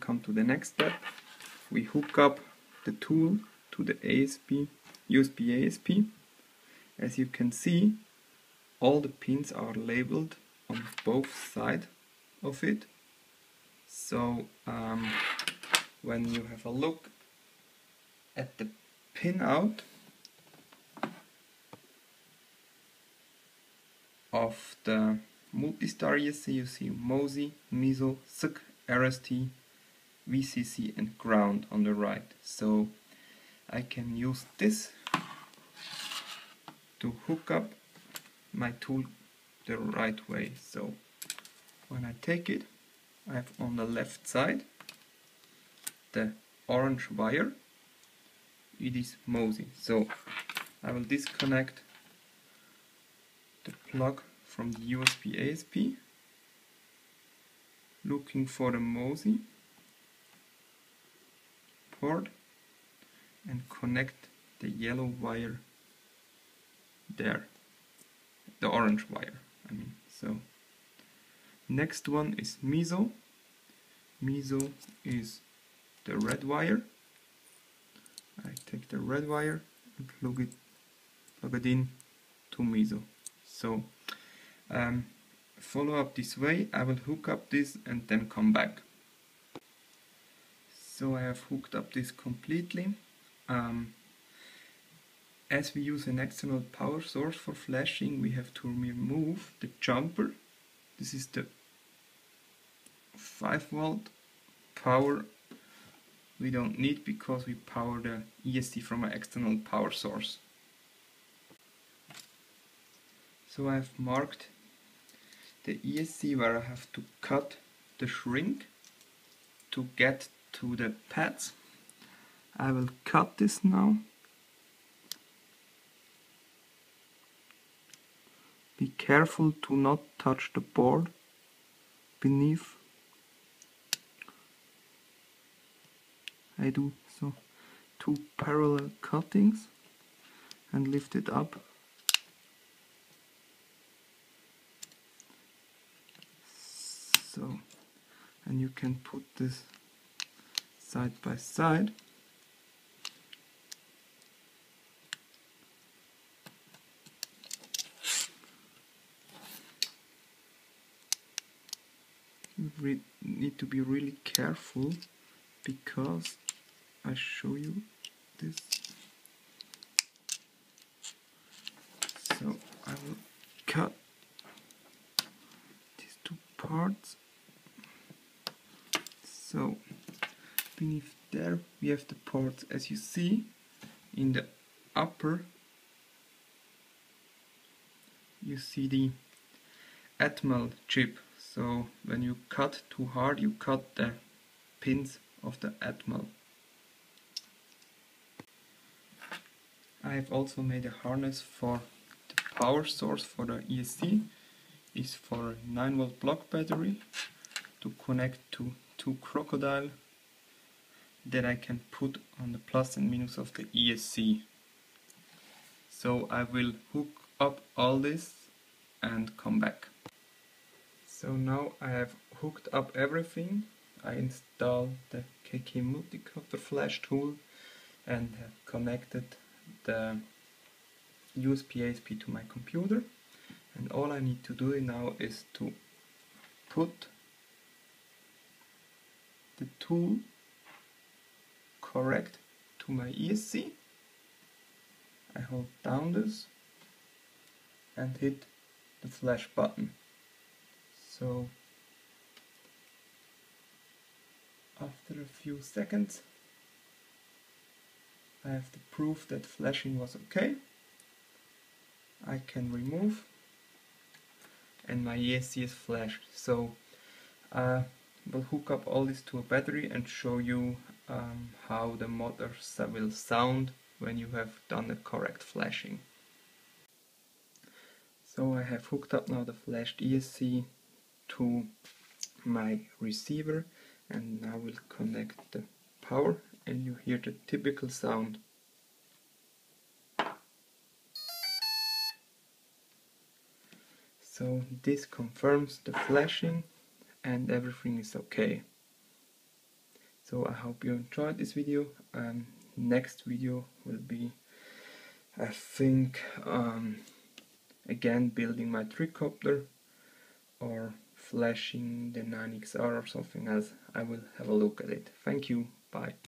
come to the next step. We hook up the tool to the USB ASP. As you can see, all the pins are labeled on both sides of it. So when you have a look at the pinout of the Multistar ESC, you see MOSI, MISO, SC, RST, VCC and ground on the right. So I can use this to hook up my tool the right way. So when I take it, I have on the left side the orange wire. It is MOSI. So I will disconnect the plug from the USB ASP, looking for the MOSI port, and connect the yellow wire there, the orange wire, I mean. So next one is MISO. MISO is the red wire. I take the red wire and plug it in to MISO. So follow up this way. I will hook up this and then come back. So I have hooked up this completely. As we use an external power source for flashing, we have to remove the jumper. This is the 5V power we don't need because we power the ESC from an external power source. So I have marked the ESC where I have to cut the shrink to get to the pads. I will cut this now, be careful to not touch the board beneath. I do so 2 parallel cuttings and lift it up. So, and you can put this side by side. You need to be really careful because I show you this. So I will cut these 2 parts. So beneath there we have the parts, as you see. In the upper you see the Atmel chip. So when you cut too hard, you cut the pins of the Atmel. I have also made a harness for the power source for the ESC. It's for a 9V block battery to connect to 2 crocodile that I can put on the plus and minus of the ESC. So I will hook up all this and come back. So now I have hooked up everything. I installed the KK Multicopter Flash tool and have connected the USB ASP to my computer. And all I need to do now is to put the tool correct to my ESC. I hold down this and hit the flash button. So after a few seconds I have the proof that flashing was okay. I can remove and my ESC is flashed. So we'll hook up all this to a battery and show you how the motors will sound when you have done the correct flashing. So I have hooked up now the flashed ESC to my receiver and now we'll connect the power and you hear the typical sound. So this confirms the flashing and everything is okay. So I hope you enjoyed this video. Next video will be, I think, again building my tricopter or flashing the 9XR or something else. I will have a look at it. Thank you, bye.